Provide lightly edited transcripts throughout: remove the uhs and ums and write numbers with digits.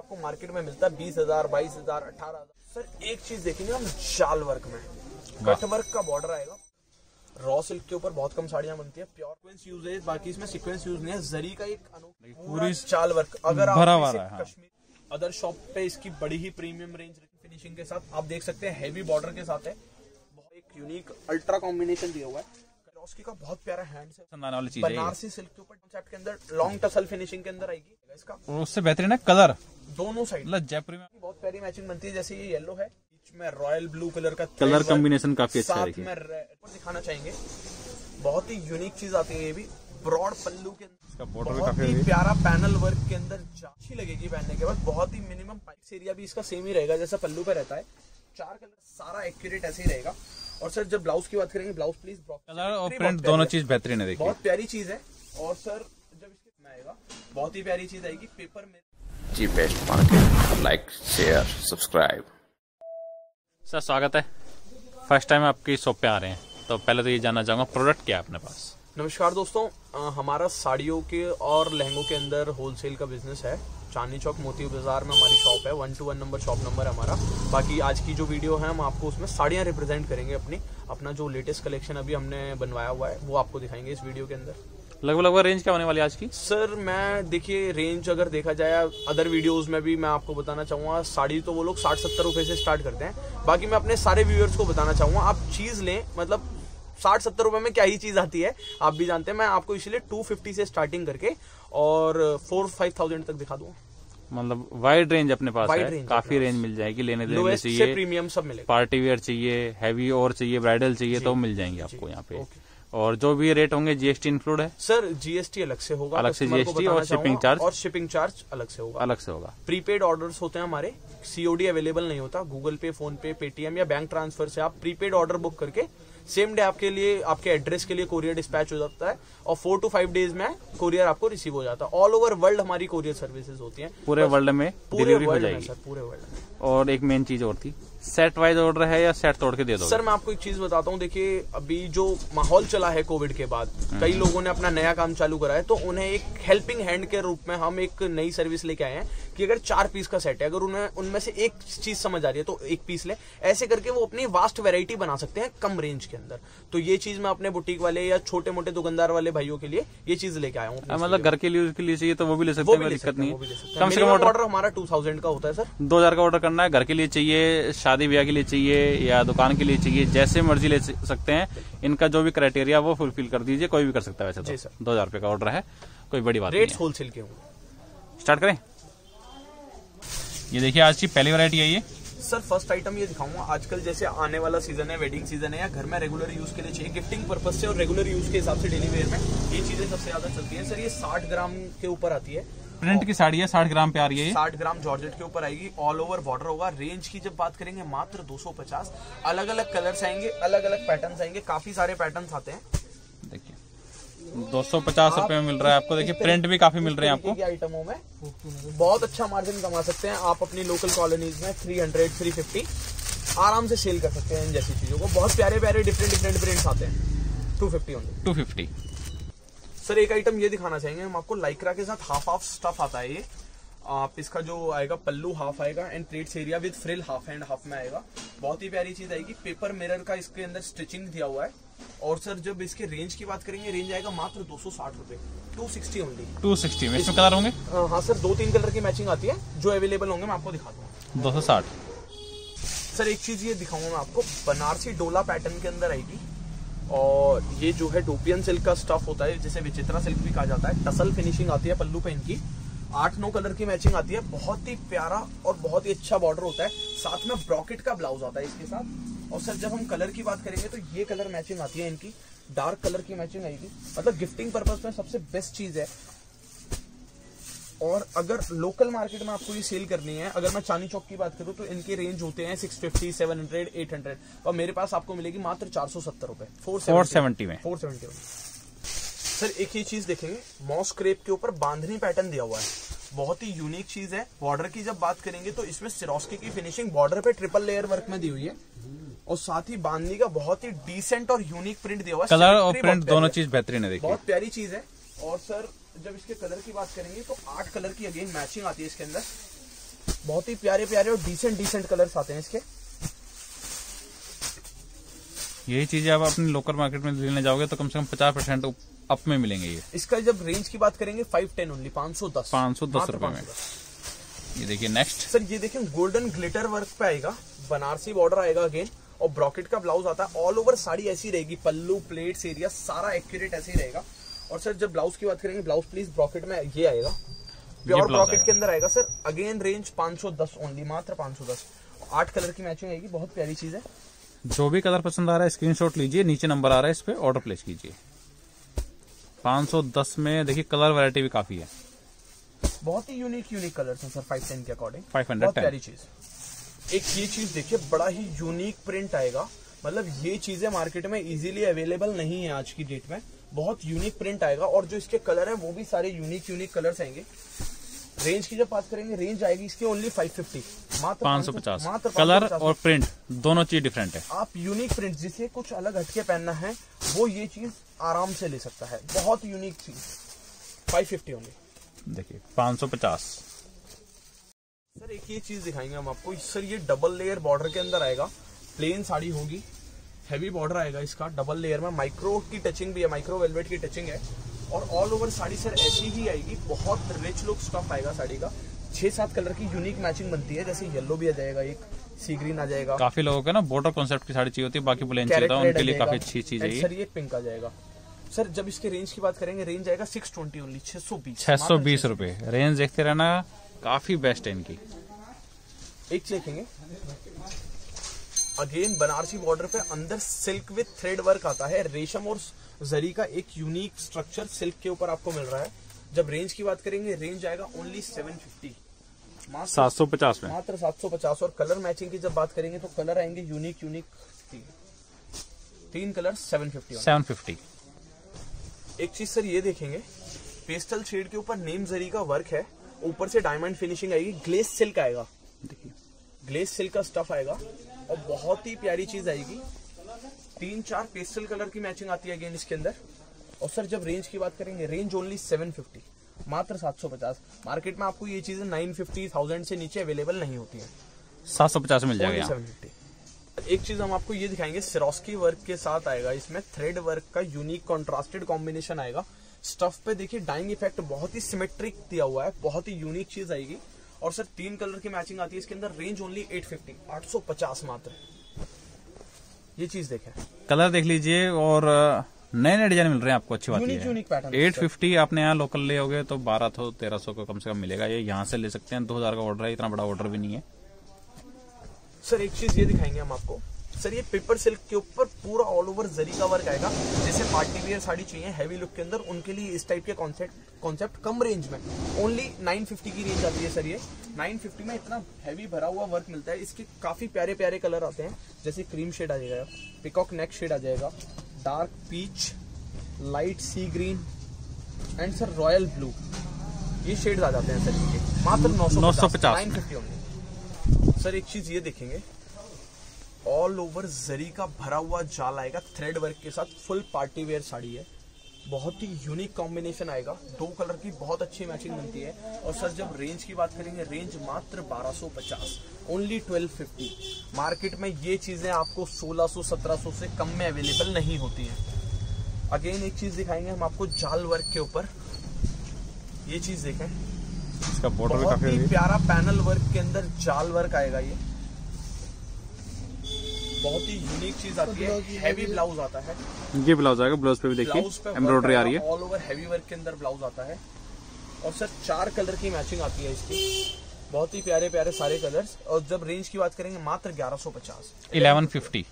आपको मार्केट में मिलता है 20,000, 22,000, 18,000। सर एक चीज देखेंगे हम शाल वर्क में, कटवर्क का बॉर्डर आएगा। रॉ सिल्क के ऊपर बहुत कम साड़ियाँ बनती है, प्योर सिक्वेंस यूज है, बाकी इसमें सिक्वेंस यूज नहीं है। जरी का एक पूरी शाल वर्क, अगर आप कश्मीर अदर शॉप पे इसकी बड़ी ही प्रीमियम रेंज फिनिशिंग के साथ आप देख सकते हैं, हैवी बॉर्डर के साथ है, एक यूनिक अल्ट्रा कॉम्बिनेशन दिया हुआ है। उसकी का बहुत प्यारा हैंड से बनाने वाली चीज है, बनारसी सिल्क के ऊपर कॉन्सेप्ट के अंदर लॉन्ग टसल फिनिशिंग के अंदर आएगी इसका, और उससे बेहतरीन है कलर दोनों साइड, मतलब जयपुरी में बहुत प्यारी मैचिंग बनती है। जैसे ये येलो है, बीच में रॉयल ब्लू कलर का कलर कॉम्बिनेशन काफी अच्छा है, साथ में रेड दिखाना चाहेंगे, बहुत ही यूनिक चीज आती है। ये भी ब्रॉड पल्लू के अंदर इसका बॉर्डर भी काफी प्यारा पैनल वर्क के अंदर अच्छी लगेगी पहनने के बाद। बहुत ही मिनिमम पाइप्स एरिया भी इसका सेम ही रहेगा जैसा पल्लू पे रहता है, चार कलर सारा एक्यूरेट ऐसे ही रहेगा। और सर जब ब्लाउज की बात करेंगे, ब्लाउज प्लीज कलर और प्रिंट दोनों चीज बेहतरीन है, देखिए बहुत प्यारी चीज है। और सर जब इसके में आएगा बहुत ही प्यारी चीज आएगी पेपर में। जी best market, like share subscribe. Sir स्वागत है, फर्स्ट टाइम आपकी शॉप पे आ रहे हैं, तो पहले तो ये जानना चाहूंगा प्रोडक्ट क्या है अपने पास। नमस्कार दोस्तों, हमारा साड़ियों के और लहंगों के अंदर होलसेल का बिजनेस है। चांदनी चौक मोती बाजार में हमारी शॉप है, 121 नंबर शॉप नंबर है हमारा। बाकी आज की जो वीडियो है हम आपको उसमें साड़ियाँ रिप्रेजेंट करेंगे, अपना जो लेटेस्ट कलेक्शन अभी हमने बनवाया हुआ है वो आपको दिखाएंगे इस वीडियो के अंदर। लगभग रेंज क्या होने वाली है आज की? सर मैं देखिए रेंज अगर देखा जाए अदर वीडियोस में भी मैं आपको बताना चाहूँगा, साड़ी तो वो लोग 60-70 रुपये से स्टार्ट करते हैं। बाकी मैं अपने सारे व्यूअर्स को बताना चाहूँगा आप चीज़ लें, मतलब 60-70 रुपए में क्या ही चीज आती है आप भी जानते हैं। मैं आपको इसलिए 250 से स्टार्टिंग करके और 4-5,000 तक दिखा दूंगा, मतलब वाइड रेंज अपने पास है, काफी रेंज मिल जाएगी। लेने देने चाहिए, प्रीमियम सब मिलेगा, पार्टी वेयर चाहिए, हैवी और चाहिए, ब्राइडल चाहिए, तो मिल जाएंगे आपको यहाँ पे। और जो भी रेट होंगे जीएसटी इंक्लूड है सर, जीएसटी अलग से होगा, अलग से जीएसटी और शिपिंग चार्ज, और शिपिंग चार्ज अलग से होगा, अलग से होगा। प्रीपेड ऑर्डर्स होते हैं हमारे, सीओडी अवेलेबल नहीं होता। गूगल पे, फोन पे, पेटीएम या बैंक ट्रांसफर से आप प्रीपेड ऑर्डर बुक करके सेम डे आपके लिए आपके एड्रेस के लिए कोरियर डिस्पैच हो जाता है, और 4 to 5 days में कोरियर आपको रिसीव हो जाता है। ऑल ओवर वर्ल्ड हमारी कोरियर सर्विसेज होती हैं, पूरे वर्ल्ड में डिलीवरी हो जाएगी सर, पूरे वर्ल्ड में। और एक मेन चीज और थी, सेट वाइज ऑर्डर है या सेट तोड़ के दे दो? सर मैं आपको एक चीज बताता हूँ, देखिए अभी जो माहौल चला है कोविड के बाद, कई लोगों ने अपना नया काम चालू करा है, तो उन्हें एक हेल्पिंग हैंड के रूप में हम एक नई सर्विस लेके आए हैं कि अगर 4 पीस का सेट है, अगर उन्हें उनमें से एक चीज समझ आ रही है तो 1 पीस ले, ऐसे करके वो अपनी वास्ट वेराइटी बना सकते हैं कम रेंज के अंदर। तो ये चीज मैं अपने बुटीक वाले या छोटे मोटे दुकानदार वाले भाइयों के लिए ये चीज लेके आया हूँ, मतलब घर के लिए चाहिए तो वो भी ले सकते हैं, दिक्कत नहीं है। कम से कम ऑर्डर हमारा 2000 का होता है सर, 2000 का ऑर्डर करना है, घर के लिए चाहिए, शादी ब्याह के लिए चाहिए या दुकान के लिए चाहिए, जैसे मर्जी ले सकते हैं। इनका जो भी क्राइटेरिया वो फुलफिल कर दीजिए, कोई भी कर सकता है। वैसे तो 2000 रुपये का ऑर्डर है, कोई बड़ी बात नहीं है। रेट्स होलसेल के होंगे। स्टार्ट करें। ये देखिए आज की पहली वैरायटी है ये सर, फर्स्ट आइटम ये दिखाऊंगा। आजकल जैसे आने वाला सीजन है, वेडिंग सीजन है, या घर में रेगुलर यूज के लिए चाहिए, गिफ्टिंग पर्पज से और रेगुलर यूज के हिसाब से डेली वेयर में ये चीजें सबसे ज्यादा चलती है। सर ये 60 ग्राम के ऊपर आती है, प्रिंट की साड़ी है, 60 ग्राम पे आ रही है, 60 ग्राम जॉर्जेट के ऊपर आएगी, ऑल ओवर बॉर्डर होगा। रेंज की जब बात करेंगे मात्र 250, अलग अलग कलर्स आएंगे, अलग अलग पैटर्न्स आएंगे, काफी सारे पैटर्न्स आते हैं। देखिए 250 रुपए में मिल रहा है आपको, देखिए प्रिंट भी काफी मिल रहे हैं आपको, आइटमों में बहुत अच्छा मार्जिन कमा सकते हैं आप अपनी लोकल कॉलोनीज में। 300-350 आराम से सेल कर सकते हैं इन जैसी चीजों को, बहुत प्यारे प्यारे डिफरेंट प्रिंट्स आते हैं। 250 सर। एक आइटम ये दिखाना चाहेंगे हम आपको, लाइक्रा के साथ हाफ स्टफ आता है ये। आप इसका जो आएगा पल्लू हाफ आएगा and pleats area with frill half and half में आएगा, बहुत ही प्यारी चीज आएगी। पेपर मिरर का इसके अंदर स्टिचिंग दिया हुआ है। और सर जब इसके रेंज की बात करेंगे, रेंज आएगा मात्र 260 रुपए, 260 होंगे, 260 में इसमें कलर होंगे। हाँ सर 2-3 कलर की मैचिंग आती है, जो अवेलेबल होंगे मैं आपको दिखा दूंगा। 260 सर। एक चीज ये दिखाऊंगा मैं आपको, बनारसी डोला पैटर्न के अंदर आएगी, और ये जो है डोपियन सिल्क का स्टफ होता है, जिसे विचित्रा सिल्क भी कहा जाता है। टसल फिनिशिंग आती है पल्लू पे इनकी, 8-9 कलर की मैचिंग आती है, बहुत ही प्यारा और बहुत ही अच्छा बॉर्डर होता है, साथ में ब्रॉकेट का ब्लाउज आता है इसके साथ। और सर जब हम कलर की बात करेंगे तो ये कलर मैचिंग आती है इनकी, डार्क कलर की मैचिंग आएगी, मतलब गिफ्टिंग पर्पज में सबसे बेस्ट चीज है। और अगर लोकल मार्केट में आपको ये सेल करनी है, अगर मैं चांदनी चौक की बात करूँ तो इनके रेंज होते हैं 650, 700, 800, और मेरे पास आपको मिलेगी मात्र 470 रुपए, 470 में, 470 में। सर एक ही चीज देखेंगे, मॉस क्रेप के ऊपर बांधनी पैटर्न दिया हुआ है, बहुत ही यूनिक चीज है। बॉर्डर की जब बात करेंगे तो इसमें सिरोस्की की फिनिशिंग बॉर्डर पे ट्रिपल लेयर वर्क में दी हुई है, और साथ ही बांधनी का बहुत ही डिसेंट और यूनिक प्रिंट दिया हुआ है, कलर और प्रिंट दोनों चीज बेहतरीन है, बहुत प्यारी चीज है। और सर जब इसके कलर की बात करेंगे तो 8 कलर की अगेन मैचिंग आती है इसके अंदर, बहुत ही प्यारे प्यारे और डिसेंट डिसेंट कलर्स आते हैं इसके। यही चीजें आप अपने लोकल मार्केट में लेने जाओगे तो कम से कम 50% अप में मिलेंगे। ये इसका जब रेंज की बात करेंगे 510 ओनली 510 रुपए में। ये देखिए नेक्स्ट सर, ये देखिए गोल्डन ग्लिटर वर्क पे आएगा, बनारसी बॉर्डर आएगा अगेन और ब्रॉकेट का ब्लाउज आता है। ऑल ओवर साड़ी ऐसी रहेगी, पल्लू प्लेट्स एरिया सारा एक्यूरेट ऐसे ही रहेगा। और सर जब ब्लाउज की बात करेंगे, ब्लाउज प्लीज ब्रॉकेट में ये आएगा, प्योर ब्रॉकेट के अंदर आएगा सर। अगेन रेंज 510 ओनली, मात्र 510। 8 कलर की मैचिंग आएगी, बहुत प्यारी चीज है। जो भी कलर पसंद आ रहा है स्क्रीनशॉट लीजिए, नीचे नंबर आ रहा है इस पे ऑर्डर प्लेस कीजिए। 510 में देखिए कलर वैरायटी भी काफी है, बहुत ही यूनिक कलर्स हैं सर। 510 के अकॉर्डिंग 510 बहुत प्यारी चीज। एक ये चीज देखिए, बड़ा ही यूनिक प्रिंट आएगा, मतलब ये चीजें मार्केट में इजीली अवेलेबल नहीं है आज की डेट में। बहुत यूनिक प्रिंट आएगा और जो इसके कलर है वो भी सारे यूनिक कलर्स आएंगे। रेंज की जब बात करेंगे, रेंज आएगी इसकी ओनली 550, मात्र 550। कलर और प्रिंट दोनों चीज डिफरेंट है। आप यूनिक प्रिंट जिसे कुछ अलग हटके पहनना है वो ये चीज आराम से ले सकता है, बहुत यूनिक चीज। 550 ओनली। देखिए 550 सर। एक ये चीज दिखाएंगे हम आपको सर, ये डबल लेयर बॉर्डर के अंदर आएगा, प्लेन साड़ी होगी, हैवी बॉर्डर आएगा इसका, डबल लेयर में माइक्रो की टचिंग भी है, माइक्रो वेलवेट की टचिंग है। और ऑल ओवर साड़ी सर ऐसी ही आएगी, बहुत रिच लुक स्टफ आएगा साड़ी का। 6-7 कलर की यूनिक मैचिंग बनती है, जैसे येलो भी आ जाएगा, एक सी ग्रीन आ जाएगा। काफी लोगों का ना बॉर्डर कॉन्सेप्ट की साड़ी चाहिए होती है, बाकी प्लेन चाहिए होता है, उनके लिए काफी अच्छी चीज है सर। ये पिंक आ जाएगा सर। जब इसके रेंज की बात करेंगे, रेंज आएगा 620 ओनली, 620 रुपए। रेंज देखते रहना, काफी बेस्ट है इनकी। एक देखेंगे अगेन बनारसी बॉर्डर पे, अंदर सिल्क विद थ्रेड वर्क आता है, रेशम और जरी का एक यूनिक स्ट्रक्चर सिल्क के ऊपर आपको मिल रहा है। जब रेंज की बात करेंगे, रेंज आएगा ओनली 750, 750 में मात्र 750। और कलर मैचिंग की जब बात करेंगे तो कलर आएंगे यूनिक 3 कलर 750। एक चीज सर ये देखेंगे, पेस्टल शेड के ऊपर नेम जरी का वर्क है, ऊपर से डायमंड फिनिशिंग आएगी, ग्लेस सिल्क आएगा, देखिए ग्लेस सिल्क का स्टफ आएगा और बहुत ही प्यारी चीज आएगी। 3-4 पेस्टल कलर की मैचिंग आती है अगेन इसके अंदर। और सर जब रेंज की बात करेंगे, रेंज ओनली 750, मात्र 750। मार्केट में आपको ये चीजें 950,000 से नीचे अवेलेबल नहीं होती है, 750 मिल जाएगा 750। एक चीज हम आपको ये दिखाएंगे, सिरोस्की वर्क के साथ आएगा, इसमें थ्रेड वर्क का यूनिक कॉन्ट्रास्टेड कॉम्बिनेशन आएगा। स्टफ पे देखिए डाइंग इफेक्ट बहुत ही सिमेट्रिक दिया हुआ है, बहुत ही यूनिक चीज आएगी। और सर 3 कलर की मैचिंग आती है इसके अंदर। रेंज ओनली 850 मात्र। ये चीज देखें, कलर देख लीजिए और नए डिजाइन मिल रहे हैं आपको, अच्छी बात है। 850 आपने यहाँ लोकल ले होगे तो 1200-1300 का कम से कम मिलेगा। ये यहाँ से ले सकते हैं, 2000 का ऑर्डर है, इतना बड़ा ऑर्डर भी नहीं है सर। एक चीज ये दिखाएंगे हम आपको सर, ये पेपर सिल्क के ऊपर पूरा ऑल ओवर जरी का वर्क आएगा। जैसे पार्टी वियर साड़ी चाहिए हैवी लुक के अंदर, उनके लिए इस टाइप के कॉन्सेप्ट कम रेंज में ओनली 950 की रेंज आती है सर। ये 950 में इतना हैवी भरा हुआ वर्क मिलता है। इसके काफी प्यारे प्यारे कलर आते हैं, जैसे क्रीम शेड आ जाएगा, पिकॉक नेक शेड आ जाएगा, dark peach, light sea green and sir royal blue, ये शेड आ जाते हैं सर इसके। मात्र 950 950 होंगे सर। एक चीज ये देखेंगे, ऑल ओवर जरी का भरा हुआ जाल आएगा, थ्रेड वर्क के साथ, फुल पार्टी वेयर साड़ी है, बहुत ही यूनिक कॉम्बिनेशन आएगा। 2 कलर की बहुत अच्छी मैचिंग बनती है। और सर जब रेंज की बात करेंगे, रेंज मात्र 1250 ओनली 1250। मार्केट में ये चीजें आपको 1600-1700 से कम में अवेलेबल नहीं होती है। अगेन एक चीज दिखाएंगे हम आपको, जाल वर्क के ऊपर ये चीज देखें, इसका बॉर्डर काफी प्यारा पैनल वर्क के अंदर जाल वर्क आएगा। ये बहुत ही यूनिक चीज आती है, हैवी ब्लाउज आता है। ये ब्लाउज आएगा, ब्लाउज पे भी देखिए एम्ब्रॉयडरी आ रही है, ऑल ओवर हैवी वर्क के अंदर ब्लाउज आता है। और सर 4 कलर की मैचिंग आती है इसकी, बहुत ही प्यारे प्यारे सारे कलर्स। और जब रेंज की बात करेंगे, मात्र 1150 1150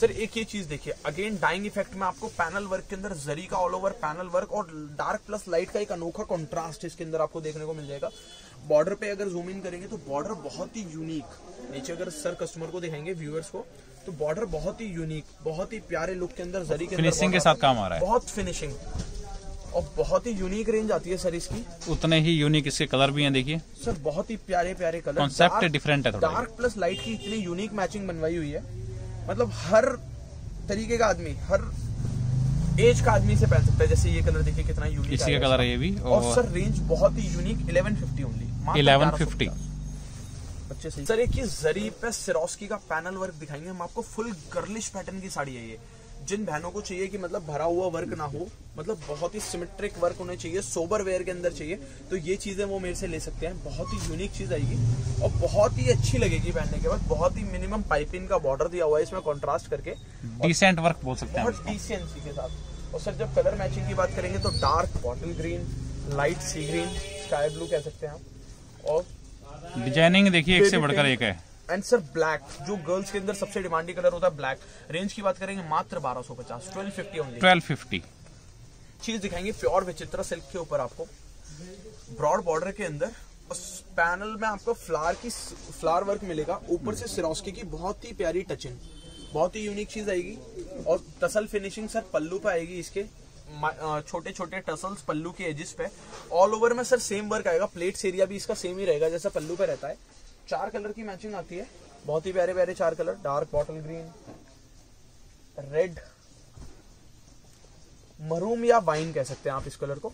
सर। एक ये चीज देखिए, अगेन डाइंग इफेक्ट में आपको पैनल वर्क के अंदर जरी का ऑल ओवर पैनल वर्क और डार्क प्लस लाइट का एक अनोखा कॉन्ट्रास्ट इसके अंदर आपको देखने को मिल जाएगा। बॉर्डर पे अगर जूम इन करेंगे तो बॉर्डर बहुत ही यूनिक, नीचे अगर सर कस्टमर को दिखाएंगे व्यूअर्स को, तो बॉर्डर बहुत ही यूनिक, बहुत ही प्यारे लुक के अंदर, जरी के फिनिशिंग के साथ काम आ रहा है, बहुत फिनिशिंग और बहुत ही यूनिक रेंज आती है सर इसकी। उतने ही यूनिक इसके कलर भी हैं, देखिए सर बहुत ही प्यारे प्यारे कलर, कॉन्सेप्ट डिफरेंट है। डार्क प्लस लाइट की इतनी यूनिक मैचिंग बनवाई हुई है, मतलब हर तरीके का आदमी, हर एज का आदमी से पहन सकता है। जैसे ये कलर देखिए कितना यूनिक है, इसी का कलर है ये भी। और सर रेंज बहुत ही यूनिक 1150 ओनली, 1150। बच्चे सही। सर ये किस जरी पे सिरोस्की का पैनल वर्क दिखाएंगे हम आपको, फुल गर्लिश पैटर्न की साड़ी है ये। जिन बहनों को चाहिए कि मतलब भरा हुआ वर्क ना हो, मतलब बहुत ही सिमेट्रिक वर्क होना चाहिए, सोबर वेयर के अंदर चाहिए, तो ये चीजें वो मेरे से ले सकते हैं। बहुत ही यूनिक चीज आएगी और बहुत ही अच्छी लगेगी पहनने के बाद। बहुत ही मिनिमम पाइपिंग का बॉर्डर दिया हुआ है इसमें, कॉन्ट्रास्ट करके डिसेंट वर्क बोल सकते हैं, बहुत डिसेंसी के साथ। और सर जब कलर मैचिंग की बात करेंगे तो dark bottle green, light sea green, sky blue कह सकते हैं आप। और डिजाइनिंग देखिए एक से बढ़कर एक है। एंड सर ब्लैक, जो गर्ल्स के अंदर सबसे डिमांडिंग कलर होता है ब्लैक। रेंज की बात करेंगे मात्र 1250, 1250 ओनली, 1250। चीज दिखाएंगे प्योर विचित्रा सिल्क के ऊपर आपको, ब्रॉड बॉर्डर के अंदर। उस पैनल में आपको फ्लावर वर्क मिलेगा, ऊपर से सिरोस्की की बहुत ही प्यारी टचिंग, बहुत ही यूनिक चीज आएगी। और टसल फिनिशिंग सर पल्लू पे आएगी, इसके छोटे छोटे टसल्स पल्लू के एजिस पे। ऑल ओवर में सर सेम वर्क आएगा, प्लेट्स एरिया भी इसका सेम ही रहेगा जैसा पल्लू पे रहता है। चार कलर की मैचिंग आती है, बहुत ही प्यारे प्यारे चार colour, dark bottle green, red, maroon या वाइन कह सकते हैं आप इस कलर को।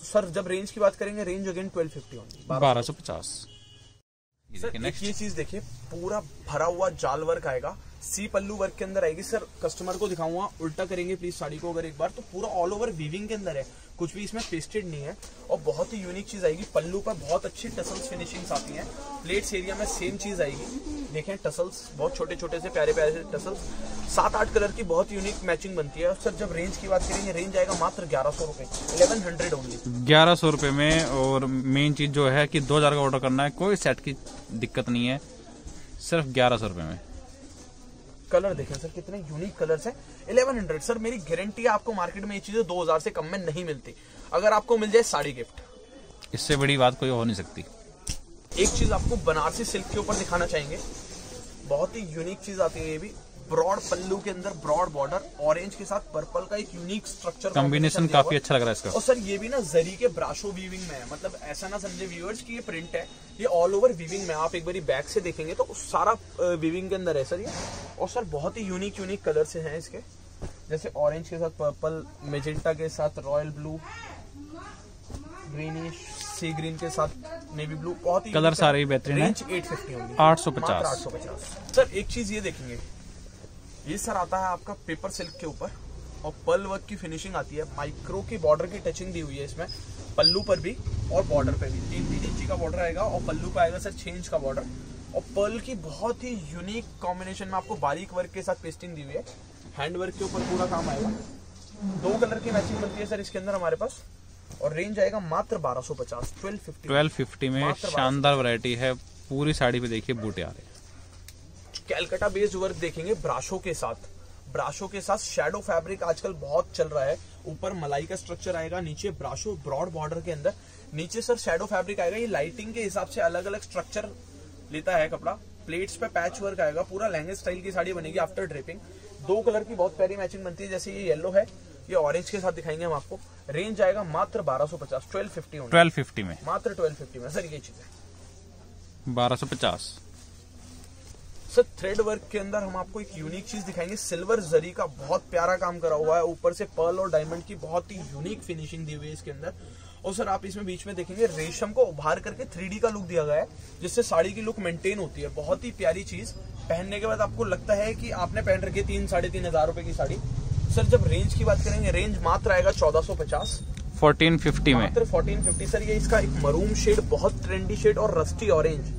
तो सर जब रेंज की बात करेंगे, रेंज अगेन 1250, 1250। सर ये चीज देखिए, पूरा भरा हुआ जाल वर्क आएगा, सी पल्लू वर्क के अंदर आएगी। सर कस्टमर को दिखाऊंगा, उल्टा करेंगे प्लीज साड़ी को अगर एक बार, तो पूरा ऑल ओवर वीविंग के अंदर है, कुछ भी इसमें पेस्टेड नहीं है। और बहुत ही यूनिक चीज आएगी, पल्लू पर बहुत अच्छी टसल्स फिनिशिंग्स आती हैं। प्लेट्स एरिया में सेम चीज आएगी, देखें टसल्स बहुत छोटे छोटे से प्यारे प्यारे से टसल्स। 7-8 कलर की बहुत यूनिक मैचिंग बनती है। और सर जब रेंज की बात करेंगे, रेंज आएगा मात्र 1100 रुपए, 1100 ओनली, 1100 रुपए में। और मेन चीज जो है कि 2000 का ऑर्डर करना है, कोई सेट की दिक्कत नहीं है, सिर्फ 1100 रुपए में। कलर देखें सर कितने यूनिक कलर्स हैं, 1100। सर मेरी गारंटी है आपको मार्केट में ये चीजें 2000 से कम में नहीं मिलती। अगर आपको मिल जाए साड़ी गिफ्ट, इससे बड़ी बात कोई हो नहीं सकती। एक चीज आपको बनारसी सिल्क के ऊपर दिखाना चाहेंगे, बहुत ही यूनिक चीज आती है ये भी। ब्रॉड पल्लू के अंदर ब्रॉड बॉर्डर, ऑरेंज के साथ पर्पल का एक यूनिक स्ट्रक्चर कॉम्बिनेशन काफी अच्छा लग रहा है इसका। और सर ये भी ना जरी के ब्राशो वीविंग में है, मतलब ऐसा ना समझे व्यूअर्स कि ये प्रिंट है, ये ऑल ओवर वीविंग में। आप एक बारी बैक से देखेंगे तो सारा वीविंग के अंदर है सर ये। और सर बहुत ही यूनिक यूनिक कलर्स हैं इसके, जैसे ऑरेंज के साथ पर्पल, मेजेंटा के साथ royal blue, greenish sea green के साथ नेवी ब्लू, बहुत ही कलर सारे बेहतरीन है। रेंज 850 होगी, 850। सर एक चीज ये देखेंगे, ये सर आता है आपका पेपर सिल्क के ऊपर और पर्ल वर्क की फिनिशिंग आती है। माइक्रो की बॉर्डर की टचिंग दी हुई है इसमें, पल्लू पर भी और बॉर्डर पर भी। 3 इंची का बॉर्डर आएगा और पल्लू पर आएगा सर 6 इंच का बॉर्डर। और पर्ल की बहुत ही यूनिक कॉम्बिनेशन में आपको बारीक वर्क के साथ पेस्टिंग दी हुई है, हैंड वर्क के ऊपर पूरा काम आएगा। 2 कलर की मैचिंग बनती है सर इसके अंदर हमारे पास। और रेंज आएगा मात्र 1250, 1250 में। शानदार वैरायटी है, पूरी साड़ी पे देखिए बूटे आ रहे हैं। कैलकाटा बेस्ड वर्क देखेंगे ब्राशो के साथ, शेडो फैब्रिक आजकल बहुत चल रहा है। ऊपर मलाई का स्ट्रक्चर आएगा, नीचे ब्राशो ब्रॉड बॉर्डर के अंदर, नीचे सर शेडो फैब्रिक आएगा। ये लाइटिंग के हिसाब से अलग अलग स्ट्रक्चर लेता है कपड़ा। प्लेट्स पे पैच वर्क आएगा, पूरा लहंगे स्टाइल की साड़ी बनेगी आफ्टर ड्रेपिंग। 2 कलर की बहुत प्यारी मैचिंग बनती है, जैसे ये येलो है, ये ऑरेंज के साथ दिखाएंगे हम आपको। रेंज आएगा मात्र 1250, 1250 में, मात्र 1250 में। सर ये चीजें 1250। सर थ्रेड वर्क के अंदर हम आपको एक यूनिक चीज दिखाएंगे, सिल्वर जरी का बहुत प्यारा काम करा हुआ है, ऊपर से पर्ल और डायमंड की बहुत ही यूनिक फिनिशिंग दी हुई है इसके अंदर। और सर आप इसमें बीच में देखेंगे रेशम को उभार करके 3D का लुक दिया गया है, जिससे साड़ी की लुक मेंटेन होती है। बहुत ही प्यारी चीज, पहनने के बाद आपको लगता है कि आपने पहन रखी 3-3.5 हजार रुपए की साड़ी। सर जब रेंज की बात करेंगे, रेंज मात्र आएगा 1450, 1450 में, मात्र 1450। सर ये इसका एक मरून शेड, बहुत ट्रेंडी शेड, और रस्टी ऑरेंज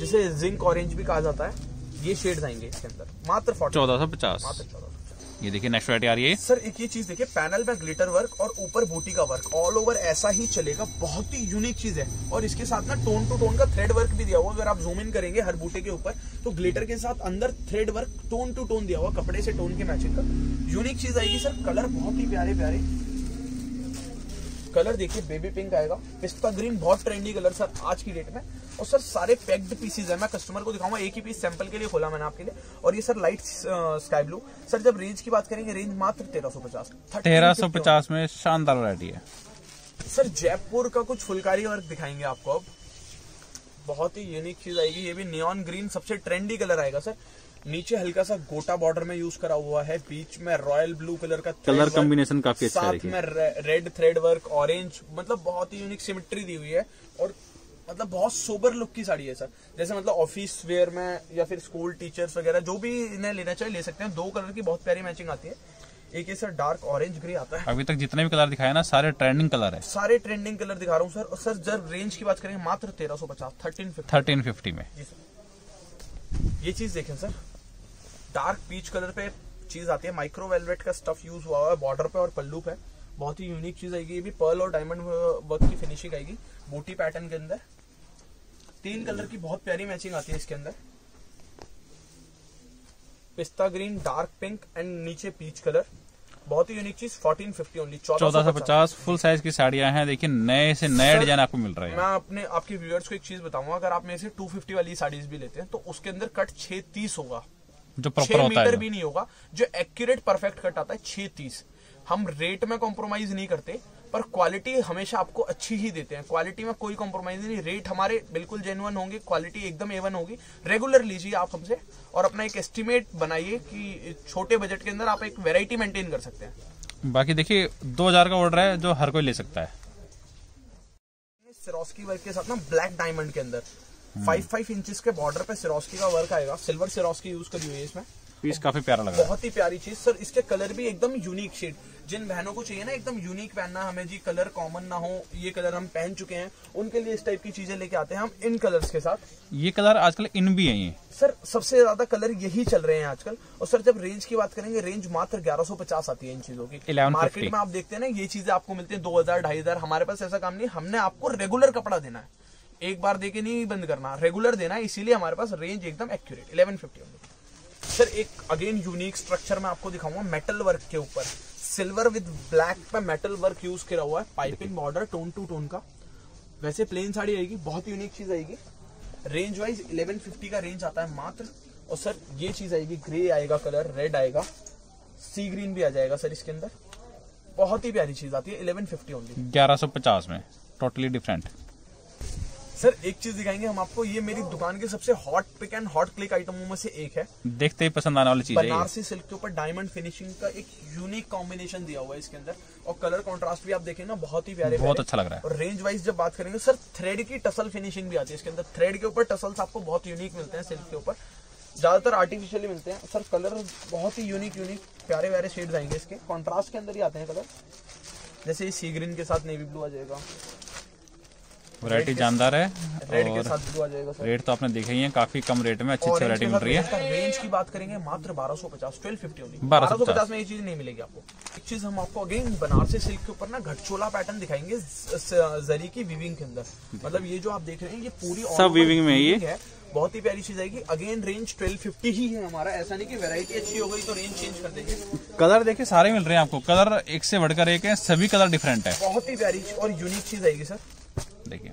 जिसे जिंक ऑरेंज भी कहा जाता है, ये शेड्स आएंगे इसके अंदर मात्र 1450। ये देखिए नेक्स्ट वैरायटी आ रही है। सर एक ये चीज देखिए, पैनल में ग्लिटर वर्क और ऊपर बूटी का वर्क, ऑल ओवर ऐसा ही चलेगा। बहुत ही यूनिक चीज है। और इसके साथ ना टोन टू टोन का थ्रेड वर्क भी दिया हुआ। अगर आप जूम इन करेंगे हर बूटे के ऊपर तो ग्लिटर के साथ अंदर thread work tone to tone दिया हुआ, कपड़े से टोन के मैचिंग का यूनिक चीज आएगी। सर कलर बहुत ही प्यारे प्यारे कलर देखिए, बेबी पिंक आएगा, पिस्ता ग्रीन, बहुत ट्रेंडी कलर सर आज की डेट में। और सर सारे पैक्ड पीसेज है, मैं कस्टमर को दिखाऊंगा, एक ही पीस सैंपल के लिए खोला मैंने आपके लिए। और ये sir light sky blue. Sir जब रेंज की बात करेंगे, रेंज मात्र 1350 में। शानदार वैरायटी है। सर जयपुर का कुछ फुलकारी वर्क दिखाएंगे आपको अब, बहुत ही यूनिक चीज आएगी। ये भी नियॉन ग्रीन, सबसे ट्रेंडी कलर आएगा सर। नीचे हल्का सा गोटा बॉर्डर में यूज करा हुआ है, बीच में रॉयल ब्लू कलर का कलर कॉम्बिनेशन काफी अच्छा है, साथ में रेड थ्रेड वर्क, ऑरेंज, मतलब बहुत ही यूनिक सिमेट्री दी हुई है। और मतलब बहुत सोबर लुक की साड़ी है सर, जैसे मतलब ऑफिस वेयर में या फिर स्कूल टीचर्स वगैरह जो भी इन्हें लेना चाहिए ले सकते हैं। दो कलर की बहुत प्यारी मैचिंग आती है, एक है सर डार्क ऑरेंज ग्रे आता है। अभी तक जितने भी कलर दिखाया ना सारे ट्रेंडिंग कलर है, सारे ट्रेंडिंग कलर दिखा रहा हूँ सर। और सर जब रेंज की बात करेंगे मात्र 1350 1350 में जी सर। ये चीज देखें सर, डार्क पीच कलर पे चीज आती है, माइक्रो वेलवेट का स्टफ यूज हुआ है बॉर्डर पे और पल्लू पे, बहुत ही यूनिक चीज आएगी। ये भी पर्ल और डायमंड वर्क की फिनिशिंग आएगी बूटी पैटर्न के अंदर। तीन कलर की बहुत प्यारी मैचिंग आती है इसके अंदर, पिस्ता ग्रीन, डार्क पिंक एंड नीचे पीच कलर, बहुत ही यूनिक चीज। 1450 ओनली, 1450 फुल साइज की साड़ियां हैं। देखिए नए से नया डिजाइन आपको मिल रहा है। मैं अपने आपके व्यूअर्स को एक चीज बताऊंगा, अगर आप मेरे से 250 वाली साड़ीज भी लेते हैं तो उसके अंदर कट 630 होगा, जो प्रॉपर होता है भी नहीं होगा, जो एक्यूरेट परफेक्ट कट आता है 630। हम रेट में कॉम्प्रोमाइज नहीं करते पर क्वालिटी हमेशा आपको अच्छी ही देते हैं, क्वालिटी में कोई कॉम्प्रोमाइज नहीं। रेट हमारे बिल्कुल जेन्युइन होंगे, क्वालिटी एकदम ए1 होगी। रेगुलर लीजिए आप हमसे और अपना एक एस्टिमेट बनाइए कि छोटे बजट के अंदर आप एक वैरायटी मेंटेन कर सकते हैं। बाकी देखिए 2000 का ऑर्डर है जो हर कोई ले सकता है। सिरोस्की वर्क के साथ ना ब्लैक डायमंड के अंदर 5-5 इंचेस के बॉर्डर पे सिरोस्की का वर्क आएगा, सिल्वर सिरोस्की यूज करी हुई है इसमें। पीस काफी प्यारा लग रहा है, बहुत ही प्यारी चीज सर। इसके कलर भी एकदम यूनिक शेड, जिन बहनों को चाहिए ना एकदम यूनिक पहनना, हमें जी कलर कॉमन ना हो, ये कलर हम पहन चुके हैं, उनके लिए इस टाइप की चीजें लेके आते हैं हम इन कलर्स के साथ। ये कलर आजकल इन भी है सर, सबसे ज्यादा कलर यही चल रहे हैं आजकल। और सर जब रेंज की बात करेंगे, रेंज मात्र 1150 आती है इन चीजों की। मार्केट में आप देखते हैं ना ये चीजें आपको मिलती है 2000-2500। हमारे पास ऐसा काम नहीं, हमने आपको रेगुलर कपड़ा देना है, एक बार देके नहीं बंद करना, रेगुलर देना है, इसीलिए हमारे पास रेंज एकदम एक्यूरेट 1150 होगी सर। एक अगेन यूनिक स्ट्रक्चर में आपको दिखाऊंगा मेटल वर्क के ऊपर, सिल्वर विद ब्लैक पे मेटल वर्क यूज किया हुआ है, piping border tone to tone का। वैसे प्लेन साड़ी आएगी, बहुत यूनिक चीज आएगी। रेंज वाइज 1150 का रेंज आता है मात्र। और सर ये चीज आएगी, ग्रे आएगा कलर, रेड आएगा, सी ग्रीन भी आ जाएगा सर इसके अंदर, बहुत ही प्यारी चीज आती है। 1150 ओनली, 1150 में, टोटली डिफरेंट। सर एक चीज दिखाएंगे हम आपको, ये मेरी दुकान के सबसे hot pick and hot click आइटमों में से एक है, देखते ही पसंद आने वाली चीज है। बनारसी सिल्क के ऊपर डायमंड फिनिशिंग का एक यूनिक कॉम्बिनेशन दिया हुआ है इसके अंदर, और कलर कंट्रास्ट भी आप देखेंगे ना बहुत ही प्यारे, बहुत अच्छा लग रहा है। और रेंज वाइज जब बात करेंगे सर, थ्रेड की टसल फिनिशिंग भी आती है इसके अंदर, थ्रेड के ऊपर टसल्स आपको बहुत यूनिक मिलते हैं, सिल्क के ऊपर ज्यादातर आर्टिफिशियली मिलते हैं सर। कलर बहुत ही यूनिक प्यारे प्यारे शेड आएंगे इसके, कॉन्ट्रास्ट के अंदर ही आते हैं कलर, जैसे सी ग्रीन के साथ नेवी ब्लू आ जाएगा, वैरायटी जानदार है। रेड के साथ भी आ जाएगा सर, रेट तो आपने देखे ही है, काफी कम रेट में अच्छी अच्छी वैरायटी मिल रही है। रेंज की बात करेंगे मात्र 1250, 1250 होगी, 1250 में ये चीज नहीं मिलेगी आपको। एक चीज हम आपको अगेन बनारसी सिल्क के ऊपर ना घटचोला पैटर्न दिखाएंगे, जरी की वीविंग के अंदर, मतलब ये जो आप देख रहे हैं ये पूरी सब वीविंग में ये बहुत ही प्यारी चीज आएगी। अगेन रेंज 1250 ही है हमारा, ऐसा नहीं कि वैरायटी अच्छी हो गई तो रेंज चेंज कर देंगे। कलर देखिए सारे मिल रहे हैं आपको, कलर एक से बढ़कर एक है, सभी कलर डिफरेंट है, बहुत ही प्यारी और यूनिक चीज आएगी सर। देखिए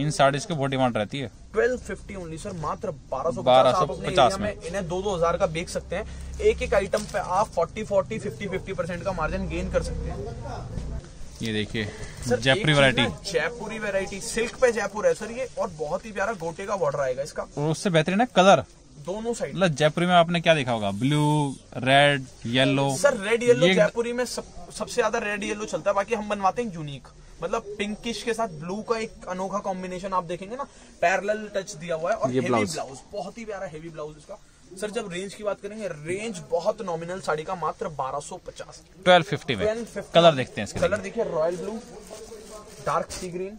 इन साड़ीज की बहुत डिमांड रहती है। 1250 ओनली सर, मात्र 1250 में इन्हें 2000 का बेच सकते हैं। एक एक आइटम पे आप 40-50% का मार्जिन गेन कर सकते हैं। ये देखिए Jaipuri variety, Jaipuri variety silk पे जयपुर है सर ये, और बहुत ही प्यारा गोटे का बॉर्डर आएगा इसका, और उससे बेहतरीन है कलर दोनों साइड। मतलब जयपुरी में आपने क्या देखा होगा, blue, red, yellow sir, red yellow Jaipuri में सबसे ज्यादा रेड येलो चलता है, बाकी हम बनवाते हैं यूनिक, मतलब पिंकिश के साथ ब्लू का एक अनोखा कॉम्बिनेशन आप देखेंगे ना, पैरेलल टच दिया हुआ है। और हेवी ब्लाउज, बहुत ही प्यारा हेवी ब्लाउज इसका सर। जब रेंज की बात करेंगे, रेंज बहुत नॉमिनल साड़ी का, मात्र 1250, 1250 में। कलर देखते हैं इसके, कलर देखिए royal blue, dark sea green,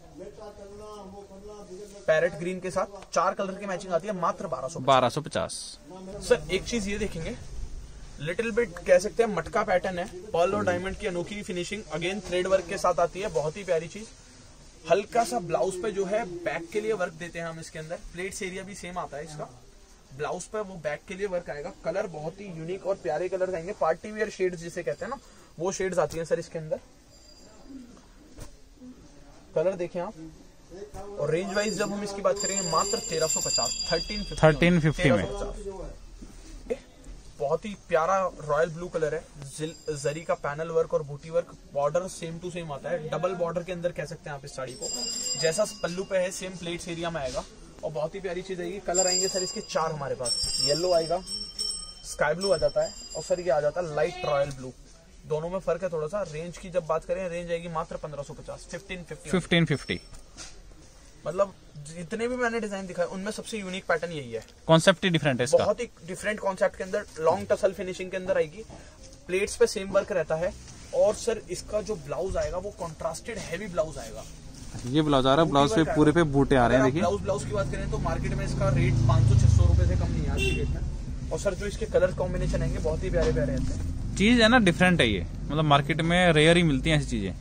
parrot green के साथ, चार कलर की मैचिंग आती है, मात्र 1250 सर। एक चीज ये देखेंगे, लिटिल बिट कह सकते हैं मटका पैटर्न है, पर्ल और डायमंड की अनोखी फिनिशिंग, अगेन थ्रेड वर्क के साथ आती है, बहुत ही प्यारी चीज। हल्का सा ब्लाउज पे जो है बैक के लिए वर्क देते हैं हम इसके अंदर, प्लेट्स एरिया भी सेम आता है इसका, ब्लाउज पे वो बैक के लिए वर्क आएगा। कलर बहुत ही यूनिक और प्यारे कलर आएंगे, पार्टी वेयर शेड जिसे कहते हैं ना, वो शेड आती है सर इसके अंदर। कलर देखे आप, और रेंज वाइज जब हम इसकी बात करेंगे मात्र 1350, 1350 में। बहुत ही प्यारा रॉयल ब्लू कलर है, जरी का पैनल वर्क और बूटी work, border same to same आता है, डबल बॉर्डर के अंदर कह सकते हैं आप इस साड़ी को, जैसा पल्लू पे है सेम प्लेट्स एरिया में आएगा, और बहुत ही प्यारी चीज आएगी। कलर आएंगे सर इसके चार हमारे पास, येलो आएगा, स्काई ब्लू आ जाता है, और सर ये आ जाता है लाइट रॉयल ब्लू, दोनों में फर्क है थोड़ा सा। रेंज की जब बात करें, रेंज आएगी मात्र 1550, 1550। मतलब जितने भी मैंने डिजाइन दिखाए उनमें सबसे यूनिक पैटर्न यही है। कॉन्सेप्ट ही डिफरेंट है इसका। बहुत ही डिफरेंट कॉन्सेप्ट के अंदर लॉन्ग टसल फिनिशिंग के अंदर आएगी, प्लेट्स पे सेम वर्क रहता है। और सर इसका जो ब्लाउज आएगा वो कॉन्ट्रास्टेड हैवी ब्लाउज आएगा। ये ब्लाउज आ रहा है, ब्लाउज पे पूरे पे बूटे आ रहे हैं। देखिए ब्लाउज की बात करें तो मार्केट में इसका रेट 500-600 रुपए से कम नहीं है आज की डेट में। और सर जो इसके कलर कॉम्बिनेशन आएंगे बहुत ही प्यारे प्यारे रहते हैं। चीज है ना डिफरेंट है ये, मतलब मार्केट में रेयर ही मिलती है ऐसी चीजें।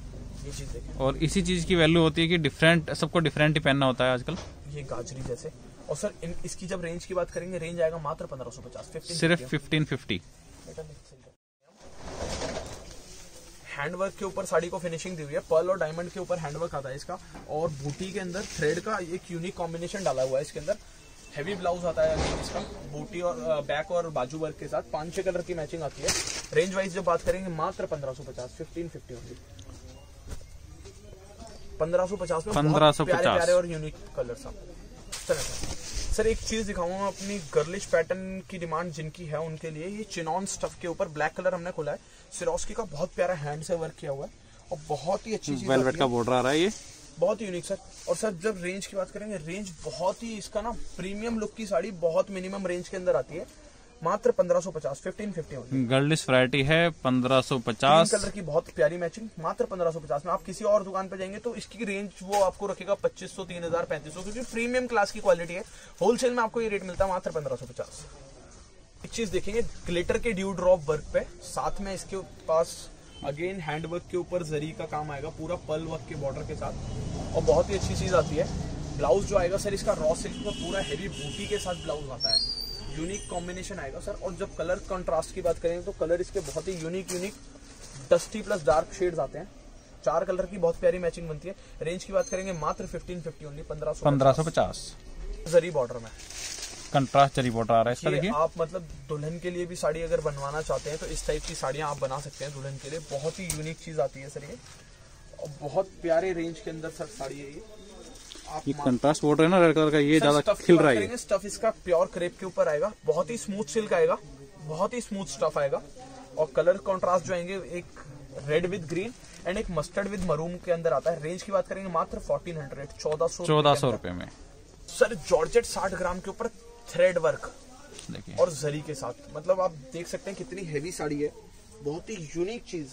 और इसी चीज की वैल्यू होती है कि डिफरेंट, सबको डिफरेंट ही पहनना होता है आजकल। ये गाजरी जैसे। और सर इसकी जब रेंज की बात करेंगे, रेंज आएगा मात्र 1550, सिर्फ 1550। हैंडवर्क के ऊपर साड़ी को फिनिशिंग दी हुई है, पर्ल और डायमंड के ऊपर हैंडवर्क आता है इसका। और बूटी के अंदर थ्रेड का एक यूनिक कॉम्बिनेशन डाला हुआ है इसके अंदर। हैवी ब्लाउज आता है इसका, बूटी और बैक और बाजू वर्क के साथ 5-6 कलर की मैचिंग आती है। रेंज वाइज जब बात करेंगे मात्र 1550, 1550 होगी। 1550 में 1550 और यूनिक कलर सा। सर एक चीज दिखाऊंगा अपनी गर्लिश पैटर्न की डिमांड जिनकी है उनके लिए। ये चिनॉन स्टफ के ऊपर ब्लैक कलर हमने खोला है, सिरोस्की का बहुत प्यारा हैंड से वर्क किया हुआ है और बहुत ही अच्छी वेलवेट का बॉर्डर आ रहा है, ये बहुत यूनिक सर। और सर जब रेंज की बात करेंगे, रेंज बहुत ही इसका ना प्रीमियम लुक की साड़ी बहुत मिनिमम रेंज के अंदर आती है, मात्र 1550, 1550। गर्लिश वैरायटी है 1550 कलर की, बहुत प्यारी मैचिंग, मात्र 1550 में। आप किसी और दुकान पे जाएंगे तो इसकी रेंज वो आपको रखेगा 2500, 3000, 3500, क्योंकि प्रीमियम क्लास की क्वालिटी है। होलसेल में आपको ये रेट मिलता है मात्र 1550। एक चीज देखेंगे ग्लिटर के ड्यू ड्रॉप वर्क पे, साथ में इसके पास अगेन हैंडवर्क के ऊपर जरी का काम आएगा पूरा पर्ल वर्क के बॉर्डर के साथ, और बहुत ही अच्छी चीज आती है। ब्लाउज जो आएगा सर इसका रॉ सिल्क का पूरा हैवी बूटी के साथ ब्लाउज आता है, यूनिक कॉम्बिनेशन आएगा सर। और जब कलर कंट्रास्ट की बात करेंगे तो कलर इसके बहुत ही unique dusty plus dark shades आते हैं। 4 कलर की बहुत प्यारी मैचिंग बनती है। रेंज की बात करेंगे मात्र 1550 ओनली, 1550। जरी बॉर्डर में कंट्रास्ट जरी बॉर्डर आ रहा है। आप मतलब दुल्हन के लिए भी साड़ी अगर बनवाना चाहते हैं तो इस टाइप की साड़ियाँ आप बना सकते हैं दुल्हन के लिए, बहुत ही यूनिक चीज आती है सर ये। और बहुत प्यारे रेंज के अंदर सर साड़ी है ये। ये कंट्रास्ट बॉर्डर है ना रेड कलर का, ये ज्यादा खिल रहा है। स्टफ इसका प्योर क्रेप के ऊपर आएगा, बहुत ही स्मूथ सिल्क आएगा, बहुत ही स्मूथ स्टफ आएगा। और कलर कंट्रास्ट जो आएंगे एक रेड विद ग्रीन एंड एक मस्टर्ड विद मरूम के अंदर आता है। रेंज की बात करेंगे मात्र 1400, 1400 रुपए में। सर जॉर्जेट 60 ग्राम के ऊपर थ्रेड वर्क और जरी के साथ, मतलब आप देख सकते हैं कितनी हैवी साड़ी है, बहुत ही यूनिक चीज,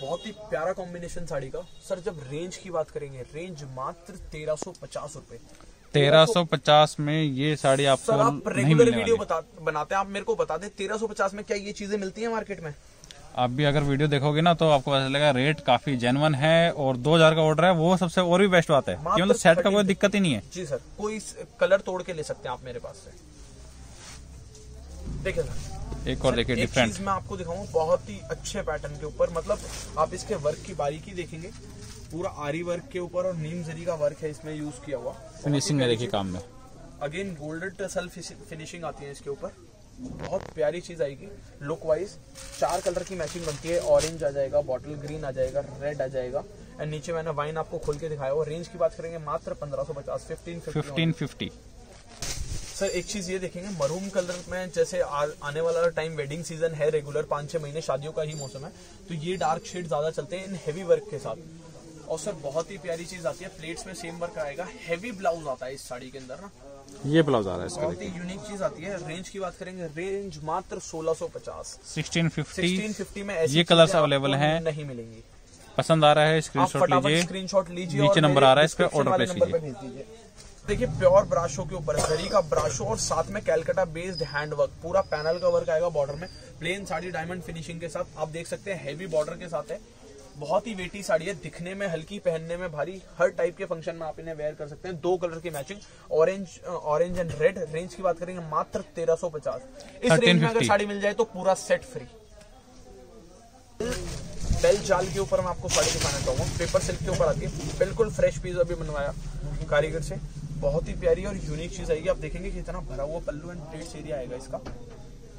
बहुत ही प्यारा कॉम्बिनेशन साड़ी का। सर जब रेंज की बात करेंगे, रेंज मात्र 1350 रुपए, 1350 में ये साड़ी आपको सर आप रेगुलर वीडियो बनाते हैं, आप मेरे को बता दें 1350 में क्या ये चीजें मिलती हैं मार्केट में? आप भी अगर वीडियो देखोगे ना तो आपको पता चलेगा रेट काफी जेन्युइन है। और 2000 का ऑर्डर है वो सबसे और भी बेस्ट बात है, मतलब सेट का कोई दिक्कत ही नहीं है जी सर, कोई कलर तोड़ के ले सकते हैं आप मेरे पास से। देखिए सर एक और देखिए डिफरेंट मैं आपको दिखाऊंगा बहुत ही अच्छे पैटर्न के ऊपर, मतलब आप इसके वर्क की बारीकी देखेंगे, पूरा आरी वर्क के ऊपर और नीम जरी का वर्क है इसमें यूज किया हुआ। फिनिशिंग में देखिए काम में अगेन गोल्डन टसल फिनिशिंग आती है इसके ऊपर, बहुत प्यारी चीज आएगी। लुक वाइज 4 कलर की मैचिंग बनती है, ऑरेंज आ जाएगा, बॉटल ग्रीन आ जाएगा, रेड आ जाएगा एंड नीचे मैंने वाइन आपको खोल के दिखाया। और रेंज की बात करेंगे मात्र 1550, 1550। सर एक चीज ये देखेंगे मरूम कलर में, जैसे आने वाला टाइम वेडिंग सीजन है, रेगुलर 5-6 महीने शादियों का ही मौसम है, तो ये डार्क शेड ज्यादा चलते हैं इन हैवी वर्क के साथ। और सर बहुत ही प्यारी चीज आती है, प्लेट्स में सेम वर्क आएगा, हैवी ब्लाउज आता है इस साड़ी के अंदर ना, ये ब्लाउज आ रहा है इसका, बहुत ही यूनिक चीज आती है। रेंज की बात करेंगे, रेंज मात्र 1650, 1650 में ये कलर्स अवेलेबल है, नहीं मिलेंगी। पसंद आ रहा है स्क्रीनशॉट लीजिए, नीचे नंबर आ रहा है इसका, ऑर्डर प्लेस कीजिए। देखिए प्योर ब्राशो के ऊपर जरी का ब्राशो और साथ में कैलकाटा बेस्ड हैंडवर्क, पूरा पैनल का वर्क आएगा बॉर्डर में, प्लेन साड़ी डायमंड फिनिशिंग के साथ, आप देख सकते हैं हैवी बॉर्डर के साथ है। बहुत ही वेटी साड़ी है, दिखने में हल्की, पहनने में भारी, हर टाइप के फंक्शन में आप इन्हें वेयर कर सकते हैं। 2 कलर की matching, orange and red. Range की बात करेंगे मात्र 1350। इस रेंज में अगर साड़ी मिल जाए तो पूरा सेट फ्री। बेल जाल के ऊपर मैं आपको साड़ी दिखाना चाहूंगा, पेपर सिल्क के ऊपर आती है, बिल्कुल फ्रेश पीस अभी बनवाया कारीगर से, बहुत ही प्यारी और यूनिक चीज आएगी। आप देखेंगे कि इतना भरा हुआ पल्लू एंड प्लेट्स एरिया आएगा इसका।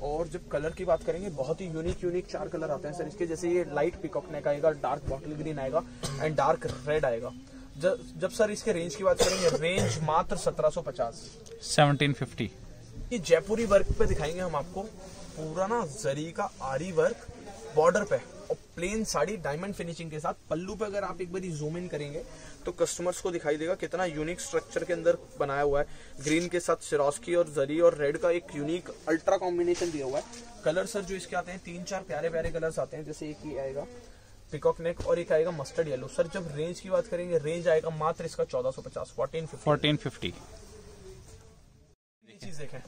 और जब कलर की बात करेंगे, बहुत ही यूनिक 4 कलर आते हैं सर इसके, जैसे ये लाइट पिकॉक नेक आएगा, डार्क बॉटल ग्रीन आएगा एंड डार्क रेड आएगा। जब सर इसके रेंज की बात करेंगे, रेंज मात्र 1750, 1750। ये जयपुरी वर्क पे दिखाएंगे हम आपको, पूरा ना जरी का आरी वर्क बॉर्डर पे और प्लेन साड़ी डायमंड फिनिशिंग के साथ। पल्लू पे अगर आप एक बार जूम इन करेंगे तो कस्टमर्स को दिखाई देगा कितना यूनिक स्ट्रक्चर के अंदर बनाया हुआ है। ग्रीन के साथ सिरोस्की और जरी और रेड का एक यूनिक अल्ट्रा कॉम्बिनेशन दिया हुआ है। कलर सर जो इसके आते हैं 3-4 प्यारे प्यारे कलर्स आते हैं, जैसे एक ही आएगा पिकॉक नेक और एक आएगा मस्टर्ड येलो। सर जब रेंज की बात करेंगे, रेंज आएगा मात्र इसका 1450 1450। चीज देखें,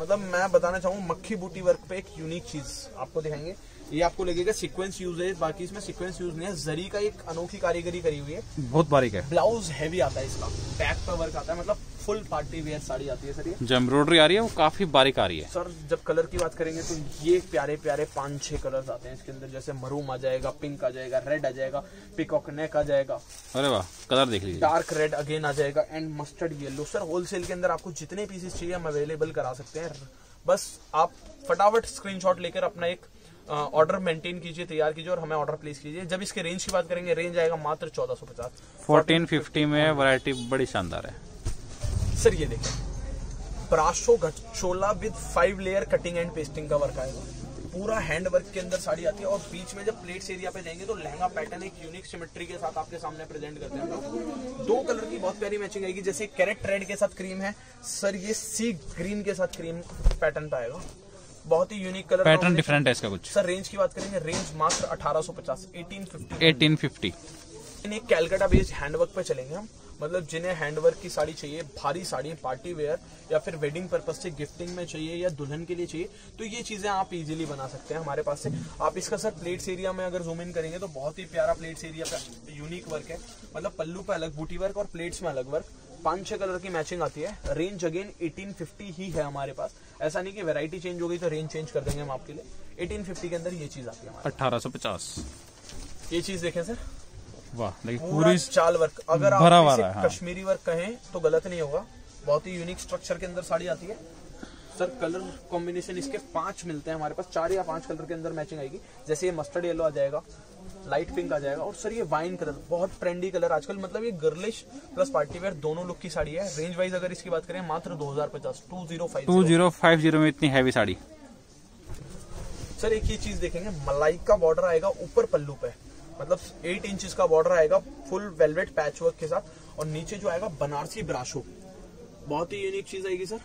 मतलब मैं बताना चाहूँ मक्खी बूटी वर्क पे एक यूनिक चीज आपको दिखाएंगे। ये आपको लगेगा सीक्वेंस यूज है, बाकी इसमें सीक्वेंस यूज नहीं है। जरी का एक अनोखी कारीगरी करी हुई है, बहुत बारीक है। ब्लाउज हैवी आता है इसका, बैक पर वर्क आता है, मतलब फुल पार्टी वेयर साड़ी आती है सर। ये जो एम्ब्रॉयडरी आ रही है वो काफी बारीक आ रही है। सर जब कलर की बात करेंगे तो ये प्यारे प्यारे 5-6 कलर्स आते हैं इसके अंदर, जैसे मरूम आ जाएगा, पिंक आ जाएगा, रेड आ जाएगा, पिकॉक नेक आ जाएगा, अरे वाह कलर देख लीजिए, डार्क रेड अगेन आ जाएगा and mustard yellow. Sir wholesale के अंदर आपको जितने पीसेस चाहिए हम अवेलेबल करा सकते हैं, बस आप फटाफट स्क्रीनशॉट लेकर अपना एक ऑर्डर मेंटेन कीजिए, तैयार कीजिए और हमें ऑर्डर प्लेस कीजिए। जब इसके रेंज की बात करेंगे, रेंज आएगा मात्र 1450 1450 में। वैरायटी बड़ी शानदार है। सर ये देखें, ब्राशो गठचोला with 5 layer cutting and pasting का वर्क आएगा, पूरा हैंड वर्क के अंदर साड़ी आती है। और बीच में जब प्लेट्स एरिया पे जाएंगे तो लहंगा पैटर्न एक यूनिक सिमेट्री के साथ आपके सामने प्रेजेंट करते हैं। 2 कलर की बहुत प्यारी मैचिंग आएगी, जैसे कैरेट रेड के साथ क्रीम है सर, ये सी ग्रीन के साथ क्रीम पैटर्न पे आएगा, बहुत ही यूनिक कलर, पैटर्न डिफरेंट है इसका कुछ। सर रेंज की बात करेंगे, रेंज मात्र 1850 1850। इन्हें कैलकाटा बेस्ड हैंडवर्क पे चलेंगे हम, मतलब जिन्हें हैंडवर्क की साड़ी चाहिए, भारी साड़ी पार्टी वेयर या फिर वेडिंग पर्पस से गिफ्टिंग में चाहिए या दुल्हन के लिए चाहिए, तो ये चीजें आप इजीली बना सकते हैं हमारे पास से। आप इसका सर प्लेट्स एरिया में अगर जूम इन करेंगे तो बहुत ही प्यारा प्लेट्स एरिया का यूनिक वर्क है, मतलब पल्लू पे अलग बूटी वर्क और प्लेट्स में अलग वर्क, 5-6 कलर की मैचिंग आती है। रेंज अगेन 1850 ही है हमारे पास, ऐसा नहीं कि वैरायटी चेंज हो गई तो रेंज चेंज कर देंगे हम आपके लिए। 1850 के अंदर ये चीज आती है हमारे 1850। ये चीज देखें सर, वाह पूरी चाल वर्क, अगर आप कश्मीरी वर्क कहें तो गलत नहीं होगा, बहुत ही यूनिक स्ट्रक्चर के अंदर साड़ी आती है। सर कलर कॉम्बिनेशन इसके 5 मिलते हैं हमारे पास, 4 या 5 कलर के अंदर मैचिंग आएगी, जैसे ये मस्टर्ड येलो आ जाएगा, लाइट पिंक आ जाएगा और सर ये वाइन कलर, बहुत ट्रेंडी कलर आजकल, मतलब ये गर्लिश प्लस पार्टी वेयर दोनों लुक की साड़ी है। रेंज वाइज अगर इसकी बात करें मात्र 2050 2050 में इतनी हैवी साड़ी। सर एक ही चीज देखेंगे, मलाई का बॉर्डर आएगा ऊपर पल्लू पे, मतलब 8 इंच का बॉर्डर आएगा फुल वेलवेट पैच वर्क के साथ, और नीचे जो आएगा बनारसी ब्राशो, बहुत ही यूनिक चीज आएगी सर।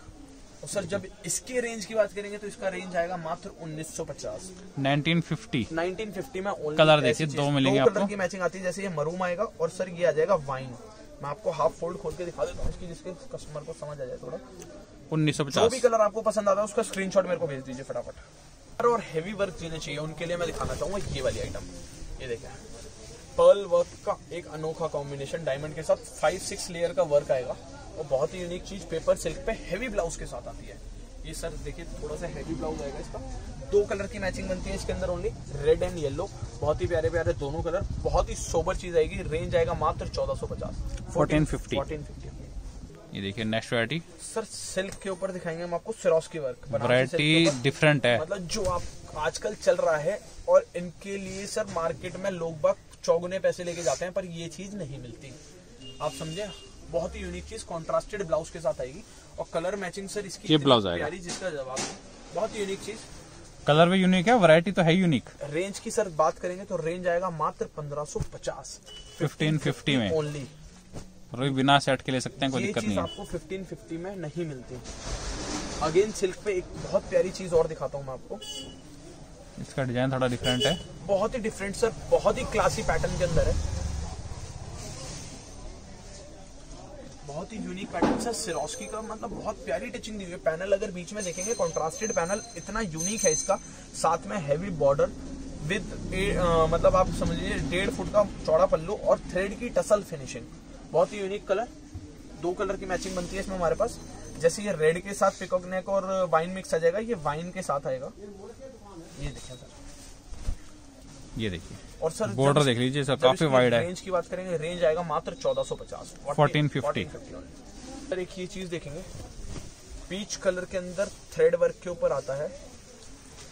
और सर जब इसके रेंज की बात करेंगे तो इसका रेंज आएगा मात्र 1950 1950 में। कलर देखिए, 2 मिलेंगे आपको, कलर की मैचिंग आती है, जैसे ये मरूम आएगा और सर ये आ जाएगा वाइन। मैं आपको हाफ फोल्ड खोल के दिखा देता हूँ इसकी, जिसके कस्टमर को समझ आ जाए थोड़ा। 1950 जो भी कलर आपको पसंद आता है उसका स्क्रीनशॉट मेरे को भेज दीजिए फटाफट। और हेवी वर्क जिन्हें चाहिए उनके लिए मैं दिखाना चाहूंगा ये वाली आइटम, ये देखिए पर्ल वर्क का एक अनोखा कॉम्बिनेशन डायमंड के साथ, 5-6 लेयर का वर्क आएगा और बहुत ही यूनिक चीज पेपर सिल्क पे हैवी ब्लाउज के साथ आती है। ये सर देखिए थोड़ा सा हैवी ब्लाउज आएगा इसका, 2 कलर की मैचिंग बनती है इसके अंदर ओनली, रेड एंड येलो, बहुत ही प्यारे प्यारे दोनों कलर, बहुत ही सोबर चीज आएगी। रेंज आएगा मात्र 1450 1450। ये देखिए नेक्स्ट वैरायटी, सर सिल्क के ऊपर दिखाएंगे हम आपको सिरोस्की वर्क, वैरायटी डिफरेंट है, मतलब जो आप आजकल चल रहा है और इनके लिए सर मार्केट में लोग बाग चौगुने पैसे लेके जाते हैं पर ये चीज नहीं मिलती, आप समझे, बहुत ही यूनिक चीज कॉन्ट्रास्टेड ब्लाउज के साथ आएगी और कलर मैचिंग सर इसकी, ये ब्लाउज आएगा जिसका जवाब, बहुत यूनिक चीज, कलर भी यूनिक है, वैरायटी तो है यूनिक। रेंज की सर बात करेंगे तो रेंज आएगा मात्र 1550 1550 में ओनली, बिना सेट के ले सकते हैं, कोई दिक्कत नहीं है, आपको 1550 में नहीं मिलती। अगेन सिल्क पे एक बहुत प्यारी चीज और दिखाता हूँ मैं आपको, इसका डिजाइन थोड़ा डिफरेंट है, बहुत ही डिफरेंट सर, बहुत ही क्लासी पैटर्न के अंदर है, बहुत ही यूनिक पैटर्न सर सिरोस्की का, मतलब बहुत प्यारी टचिंग दी हुई है। पैनल अगर बीच में देखेंगे कॉन्ट्रास्टेड पैनल इतना यूनिक है इसका, साथ में हैवी बॉर्डर विद मतलब आप समझ लीजिए 1.5 फुट का चौड़ा पल्लू और थ्रेड की टसल फिनिशिंग, बहुत ही यूनिक कलर, 2 कलर की मैचिंग बनती है इसमें हमारे पास, जैसे ये रेड के साथ पिकॉक नेक और वाइन मिक्स आ जाएगा, ये वाइन के साथ आएगा। ये देखिए सर, ये देखिए और सर बॉर्डर देख लीजिए सर, काफी वाइड है। रेंज की बात करेंगे, रेंज आएगा मात्र 1450 1450। सर एक ये चीज देखेंगे, पीच कलर के अंदर थ्रेड वर्क के ऊपर आता है,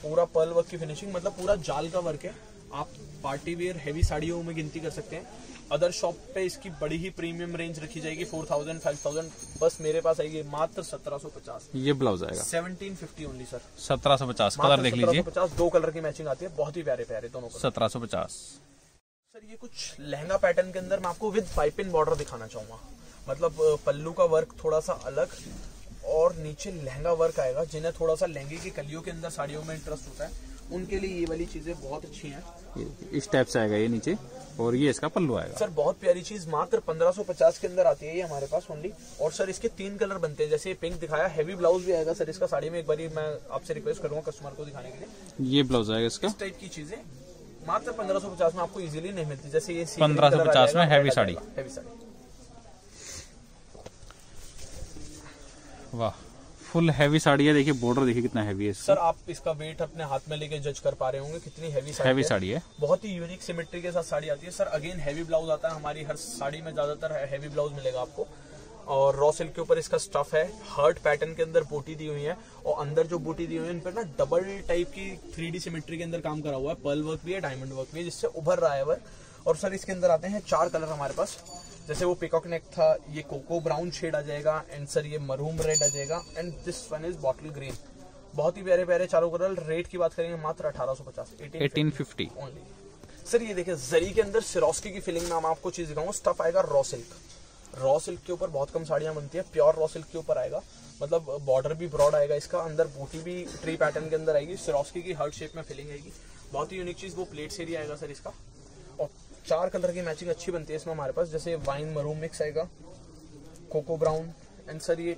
पूरा पर्ल वर्क की फिनिशिंग, मतलब पूरा जाल का वर्क है, आप पार्टी वेयर हैवी साड़ियों में गिनती कर सकते हैं। अदर शॉप पे इसकी बड़ी ही प्रीमियम रेंज रखी जाएगी 4000 5000, बस मेरे पास आएगी मात्र 1750। ये ब्लाउज आएगा 1750 ओनली सर, 1750। कलर देख लीजिए 1750, दो कलर की मैचिंग आती है, बहुत ही प्यारे प्यारे दोनों। 1750 सर। ये कुछ लहंगा पैटर्न के अंदर मैं आपको विद 5 पिन बॉर्डर दिखाना चाहूंगा, मतलब पल्लू का वर्क थोड़ा सा अलग और नीचे लहंगा वर्क आएगा। जिन्हें थोड़ा सा लहंगे की कलियों के अंदर साड़ियों में इंटरेस्ट होता है उनके लिए ये वाली चीजें बहुत अच्छी हैं। इस टाइप से आएगा ये नीचे और ये इसका पल्लू आएगा सर। बहुत प्यारी चीज मात्र 1550 के अंदर आती है ये हमारे पास ओनली। और सर इसके 3 कलर बनते हैं, जैसे ये पिंक दिखाया, हैवी ब्लाउज भी आएगा सर इसका। साड़ी में एक बार मैं आपसे रिक्वेस्ट करूंगा कस्टमर को दिखाने के लिए। ये ब्लाउज आएगा इसका। इस टाइप की चीजें मात्र 1550 में आपको इजिली नहीं मिलती, जैसे ये 1550 में हैवी साड़ी। वाह, फुल हैवी साड़ी है। देखिए बॉर्डर देखिए कितना हैवी है सर। आप इसका वेट अपने हाथ में लेके जज कर पा रहे होंगे कितनी हैवी साड़ी है। बहुत ही यूनिक सिमेट्री के साथ साड़ी आती है सर। अगेन हैवी ब्लाउज आता है, हमारी हर साड़ी में ज्यादातर हैवी ब्लाउज मिलेगा आपको। और रॉ सिल्क के ऊपर इसका स्टफ है, हर्ट पैटर्न के अंदर बूटी दी हुई है और अंदर जो बूटी दी हुई है इन पर ना डबल टाइप की 3D सिमेट्री के अंदर काम करा हुआ है। पर्ल वर्क भी है, डायमंड वर्क भी है, जिससे उभर रहा है वर्क। और सर इसके अंदर आते हैं 4 कलर हमारे पास, जैसे वो पिकॉक नेक था, ये कोको ब्राउन शेड आ जाएगा, एंड सर ये मरूम रेड आ जाएगा, and this one is bottle green. बहुत ही प्यारे प्यारे चारों कलर। रेट की बात करेंगे मात्र 1850 ओनली सर। ये देखिए जरी के अंदर सिरोस्की की फिलिंग नाम आपको चीज दिखाऊंगा। स्टफ आएगा रॉ सिल्क, रॉ सिल्क के ऊपर बहुत कम साड़ियां बनती है। प्योर रॉ सिल्क के ऊपर आएगा, मतलब बॉर्डर भी ब्रॉड आएगा इसका, अंदर बूटी भी ट्री पैटर्न के अंदर आएगी, सिरोस्की की हर्ट शेप में फिलिंग आएगी। बहुत ही यूनिक चीज वो प्लेट्स एरिया आएगा सर इसका। 4 कलर की मैचिंग अच्छी बनती है इसमें हमारे पास, जैसे वाइन मरून मिक्स आएगा, कोको ब्राउन, एंड सर ये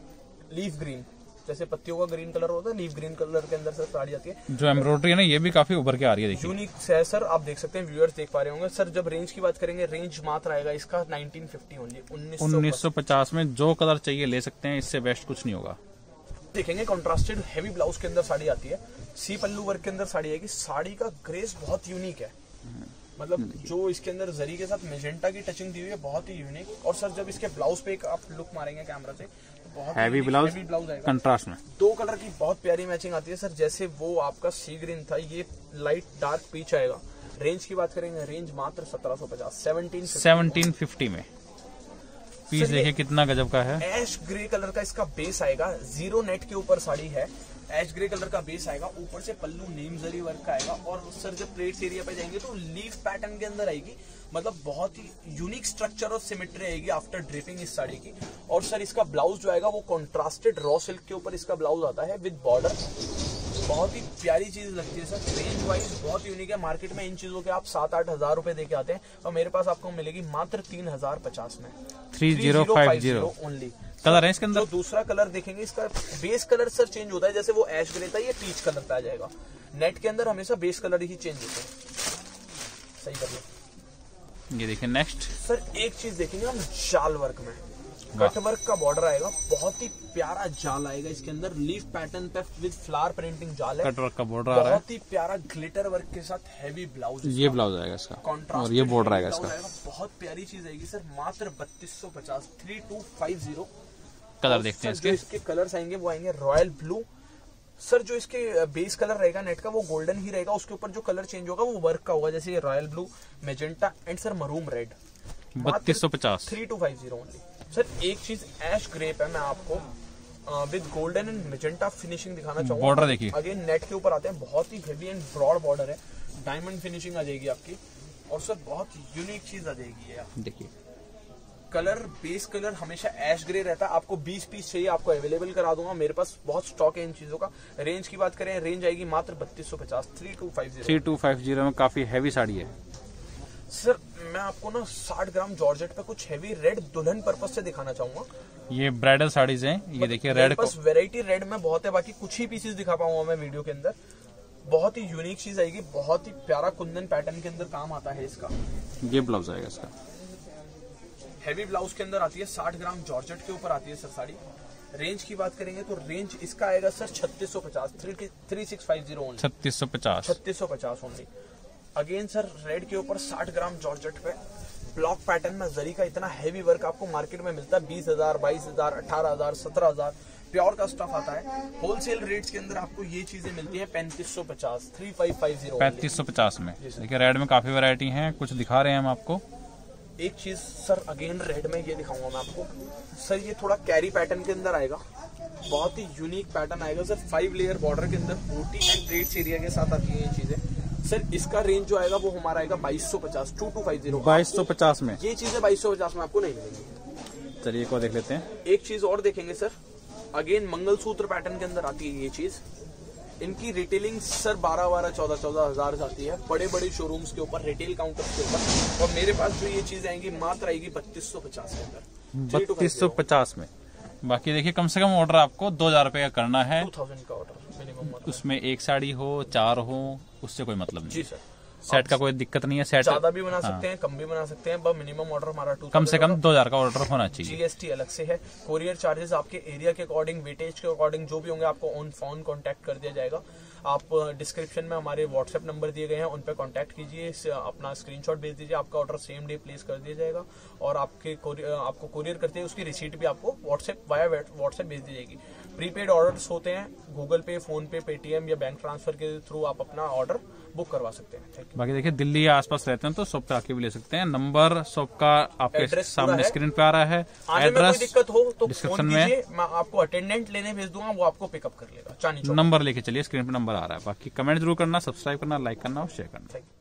लीफ ग्रीन, जैसे पत्तियों का ग्रीन कलर होता है लीफ ग्रीन कलर के अंदर सर साड़ी आती है। जो एम्ब्रॉयडरी है ना ये भी काफी उभर के आ रही है, देखिए यूनिक है सर। आप देख सकते हैं, व्यूअर्स देख पा रहे होंगे सर। जब रेंज की बात करेंगे, रेंज मात्र आएगा इसका 1950 ओनली। 1950 में जो कलर चाहिए ले सकते हैं, इससे बेस्ट कुछ नहीं होगा। देखेंगे कॉन्ट्रास्टेड हैवी ब्लाउज के अंदर साड़ी आती है, सी पल्लू वर्क के अंदर साड़ी आएगी। साड़ी का ग्रेस बहुत यूनिक है, मतलब जो इसके अंदर जरी के साथ मेजेंटा की टचिंग दी हुई है, बहुत ही यूनिक। और सर जब इसके ब्लाउज पे एक आप लुक मारेंगे कैमरा से, तो बहुत हैवी ब्लाउज आएगा कंट्रास्ट में। 2 कलर की बहुत प्यारी मैचिंग आती है सर, जैसे वो आपका सी ग्रीन था, ये लाइट डार्क पीच आएगा। रेंज की बात करेंगे, रेंज मात्र 1750 1750 में। पीस देखिए कितना गजब का है। ऐश ग्रे कलर का इसका बेस आएगा, जीरो नेट के ऊपर साड़ी है, ऐश ग्रे कलर का बेस आएगा, ऊपर से पल्लू नीम जरी वर्क का आएगा। और सर जब प्लेट्स एरिया पे जाएंगे तो लीफ पैटर्न के अंदर आएगी, मतलब बहुत ही यूनिक स्ट्रक्चर और सिमेट्री आएगी आफ्टर ड्रेपिंग इस साड़ी की। और सर इसका ब्लाउज जो आएगा वो कॉन्ट्रास्टेड रॉ सिल्क के ऊपर इसका ब्लाउज आता है विद बॉर्डर। बहुत ही प्यारी चीज लगती है सर। रेंज वाइज बहुत यूनिक है, मार्केट में इन चीजों के आप 7-8 हजार रुपए देके आते हैं और मेरे पास आपको मिलेगी मात्र 3050 में। 3050 ओनली कलर है इसके अंदर। दूसरा कलर देखेंगे, इसका बेस कलर सर चेंज होता है, जैसे वो ऐश ग्रे था ये पीच कलर पे आ जाएगा। नेट के अंदर हमेशा बेस कलर ही चेंज होता है। सही कर ये देखें। नेक्स्ट सर एक चीज देखेंगे हम, जाल वर्क में कट वर्क का बॉर्डर आएगा, बहुत ही प्यारा जाल आएगा इसके अंदर। लीफ पैटर्न पे विद फ्लावर प्रिंटिंग जाल है, कट वर्क का बॉर्डर आ रहा है, बहुत ही प्यारा ग्लिटर वर्क के साथ हैवी ब्लाउज। ये ब्लाउज आएगा इसका कॉन्ट्रास्ट और ये बॉर्डर आएगा इसका। बहुत प्यारी चीज आएगी सर, मात्र 3250 3250। कलर देखते हैं इसके कलर्स आएंगे, वो आएंगे रॉयल ब्लू सर। जो इसके बेस कलर रहेगा नेट का वो गोल्डन ही रहेगा, उसके ऊपर जो कलर चेंज होगा वो वर्क का होगा, जैसे royal blue, magenta, and sir maroon red. 3250 3250 only sir. एक चीज ऐश ग्रे पे मैं आपको with golden and magenta finishing दिखाना चाहूंगा। बॉर्डर देखिए अगेन नेट के ऊपर आते हैं, बहुत ही हेवी एंड ब्रॉड बॉर्डर है, डायमंड फिनिशिंग आ जाएगी आपकी। और सर बहुत यूनिक चीज आ जाएगी यार। देखिए कलर, बेस कलर हमेशा ऐश ग्रे रहता है। आपको 20 पीस चाहिए आपको अवेलेबल करा दूंगा, मेरे पास बहुत स्टॉक है इन चीजों का। रेंज की बात करें, रेंज आएगी मात्र 3250 3250 में। काफी हैवी साड़ी है सर। मैं आपको ना 60 ग्राम जॉर्जेट पे कुछ हैवी रेड दुल्हन पर्पस से दिखाना चाहूंगा। ये ब्राइडल साड़ीज हैं, ये देखिए रेड बस वेराइटी रेड में बहुत है, बाकी कुछ ही पीसेस दिखा पाऊंगा मैं वीडियो के अंदर। बहुत ही यूनिक चीज आएगी, बहुत ही प्यारा कुंदन पैटर्न के अंदर काम आता है इसका। ये ब्लाउज आएगा इसका, हैवी ब्लाउज के अंदर आती है, 60 ग्राम जॉर्जेट के ऊपर आती है सर साड़ी। रेंज की बात करेंगे तो रेंज इसका आएगा sir 3650 3650 only 3650 only. Again sir red के ऊपर 60 ग्राम जॉर्जेट पे ब्लॉक पैटर्न में जरी का इतना हैवी वर्क आपको मार्केट में मिलता है 20000 22000 18000 17000। प्योर का स्टफ आता है, होलसेल रेट्स के अंदर आपको ये चीजें मिलती है 3550 3550 में। देखिए रेड में काफी वैरायटी है, कुछ दिखा रहे हैं हम आपको। एक चीज सर अगेन रेड में ये दिखाऊंगा मैं आपको सर, ये थोड़ा कैरी पैटर्न के अंदर आएगा, बहुत ही यूनिक पैटर्न आएगा सर। 5 लेयर बॉर्डर के अंदर मोटी एंड ट्रेड्स एरिया के साथ आती है ये चीजें सर। इसका रेंज जो आएगा वो हमारा आएगा 2250 2250 2250 में। ये चीजें 2250 में आपको नहीं मिलेगी। चलिए एक और देख लेते हैं, एक चीज और देखेंगे सर। अगेन मंगलसूत्र पैटर्न के अंदर आती है ये चीज। इनकी रिटेलिंग सर 12-14 हज़ार जाती है बड़े बड़े शोरूम्स के ऊपर, रिटेल काउंटर के ऊपर। और मेरे पास जो ये चीज आएंगी मात्र आएगी 3250 के अंदर, 3250 में। बाकी देखिए कम से कम ऑर्डर आपको 2000 रुपये का करना है, 2000 का ऑर्डर मिनिमम। उसमें एक साड़ी हो, 4 हो, उससे कोई मतलब नहीं जी सर। सेट का कोई दिक्कत नहीं है, सेट ज्यादा भी बना सकते हैं, कम भी बना सकते हैं, बस मिनिमम ऑर्डर हमारा कम से कम 2000 का ऑर्डर होना चाहिए। जीएसटी अलग से है, कोरियर चार्जेस आपके एरिया के अकॉर्डिंग, वेटेज के अकॉर्डिंग जो भी होंगे आपको ऑन फोन कॉन्टैक्ट कर दिया जाएगा। आप डिस्क्रिप्शन में हमारे व्हाट्सएप नंबर दिए गए हैं, उन पर कॉन्टैक्ट कीजिए, अपना स्क्रीनशॉट भेज दीजिए, आपका ऑर्डर सेम डे प्लेस कर दिया जाएगा। और आपके आपको कोरियर करते हैं उसकी रिसीट भी आपको वाया व्हाट्सएप भेज दी जाएगी। प्रीपेड ऑर्डर्स होते हैं, गूगल पे, फोन पे, पेटीएम या बैंक ट्रांसफर के थ्रू आप अपना ऑर्डर बुक करवा सकते हैं। बाकी देखिए दिल्ली या आसपास रहते हैं तो शॉप पे आके भी ले सकते हैं। नंबर शॉप का आपके सामने स्क्रीन पे आ रहा है, एड्रेस दिक्कत हो तो डिस्क्रिप्शन में मैं आपको अटेंडेंट लेने भेज दूंगा, वो आपको पिकअप कर लेगा। नंबर लेके चलिए, स्क्रीन पे नंबर आ रहा है। बाकी कमेंट जरूर करना, सब्सक्राइब करना, लाइक करना और शेयर करना।